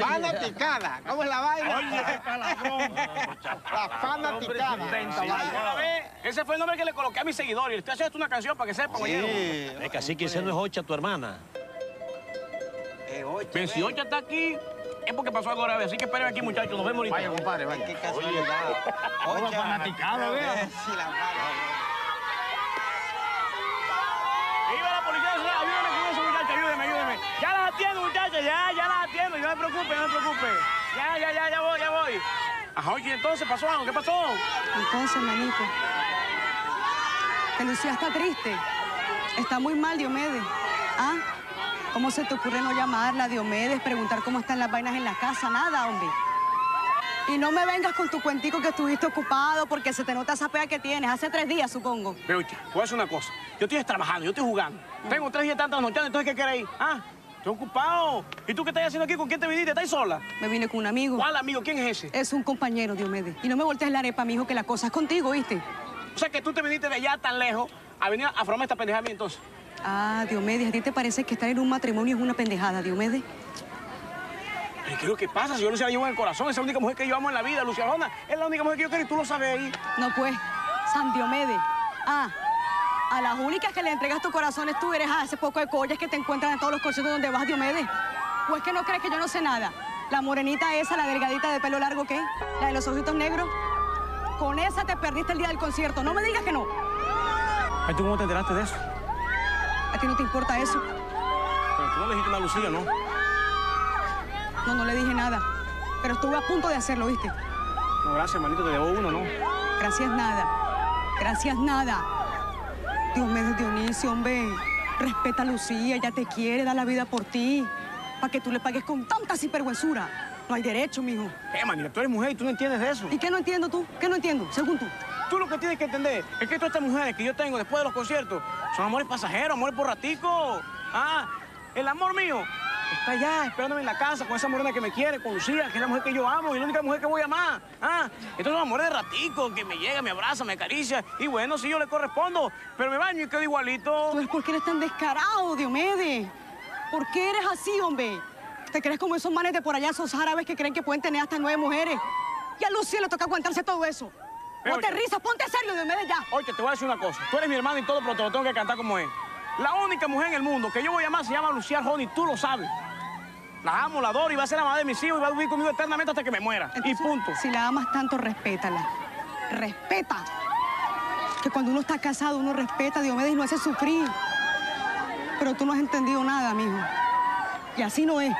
Fanaticada, ¿cómo es la vaina? Oye, palabrón. La fanaticada. Ese fue el nombre que le coloqué a mis seguidores. Usted hace esto una canción para que sepan, sí. Oye. Es que así que ese no es Ocha, tu hermana. Es Ocha. Pero si Ocha está aquí, es porque pasó algo grave. Así que esperen aquí, muchachos. Nos vemos ahorita. Vaya, compadre, vaya. Qué casualidad. Ocha. Fanaticada, vea. Ya voy. Ajá, oye, entonces pasó algo, ¿qué pasó? Entonces, manito, que Lucía está triste. Está muy mal, Diomedes. ¿Ah? ¿Cómo se te ocurre no llamarla, Diomedes? Preguntar cómo están las vainas en la casa, nada, hombre. Y no me vengas con tu cuentico que estuviste ocupado porque se te nota esa pega que tienes. Hace 3 días, supongo. Pero, oye, te voy a decir una cosa. Yo estoy trabajando, yo estoy jugando. Tengo 3 días tantas noches, entonces, ¿qué querés ir? ¿Ah? Estoy ocupado. ¿Y tú qué estás haciendo aquí? ¿Con quién te viniste? ¿Estás sola? Me vine con un amigo. ¿Cuál amigo? ¿Quién es ese? Es un compañero, Diomedes. Y no me voltees la arepa, mijo, que la cosa es contigo, ¿viste? O sea, que tú te viniste de allá tan lejos a venir a formar esta pendejada a mí, entonces. Ah, Diomedes, ¿a ti te parece que estar en un matrimonio es una pendejada, Diomedes? Pero ¿qué es lo que pasa? Si yo Lucía la llevo en el corazón, esa es la única mujer que yo amo en la vida, Lucía Lona. Es la única mujer que yo quiero y tú lo sabes ahí. No, pues, San Diomedes. Ah. A las únicas que le entregas tus corazones tú eres a ese poco de collas que te encuentran en todos los conciertos donde vas, Diomedes. ¿O es que no crees que yo no sé nada? La morenita esa, la delgadita de pelo largo, ¿qué? La de los ojitos negros. Con esa te perdiste el día del concierto. No me digas que no. ¿Y tú cómo te enteraste de eso? ¿A ti no te importa eso? Pero tú no le dijiste a Lucía, ¿no? No, no le dije nada. Pero estuve a punto de hacerlo, ¿viste? No, gracias, manito, te debo uno, ¿no? Gracias nada. Gracias nada. Diomedes, Dionisio, hombre, respeta a Lucía, ella te quiere, da la vida por ti, para que tú le pagues con tanta sinvergüenzura. No hay derecho, mijo. Manita, tú eres mujer y tú no entiendes de eso. ¿Y qué no entiendo tú? ¿Qué no entiendo, según tú? Tú lo que tienes que entender es que todas estas mujeres que yo tengo después de los conciertos son amores pasajeros, amores por ratico. Ah, el amor mío está allá esperándome en la casa con esa morena que me quiere, con Lucía, que es la mujer que yo amo y la única mujer que voy a amar. Ah, entonces amor de ratico, que me llega, me abraza, me acaricia. Y bueno, sí, yo le correspondo, pero me baño y quedo igualito. Pues, ¿por qué eres tan descarado, Diomedes? ¿Por qué eres así, hombre? ¿Te crees como esos manes de por allá, esos árabes que creen que pueden tener hasta 9 mujeres? Y a Lucía le toca aguantarse todo eso. Ponte risas, ponte serio, Diomedes, ya. Oye, te voy a decir una cosa. Tú eres mi hermano y todo, pero te lo tengo que cantar como es. La única mujer en el mundo que yo voy a amar se llama Lucía Arjona, tú lo sabes. La amo, la adoro y va a ser la madre de mis hijos y va a vivir conmigo eternamente hasta que me muera. Entonces, y punto. Si la amas tanto, respétala. Respeta. Que cuando uno está casado, uno respeta, Diomedes, y no hace sufrir. Pero tú no has entendido nada, mijo. Y así no es.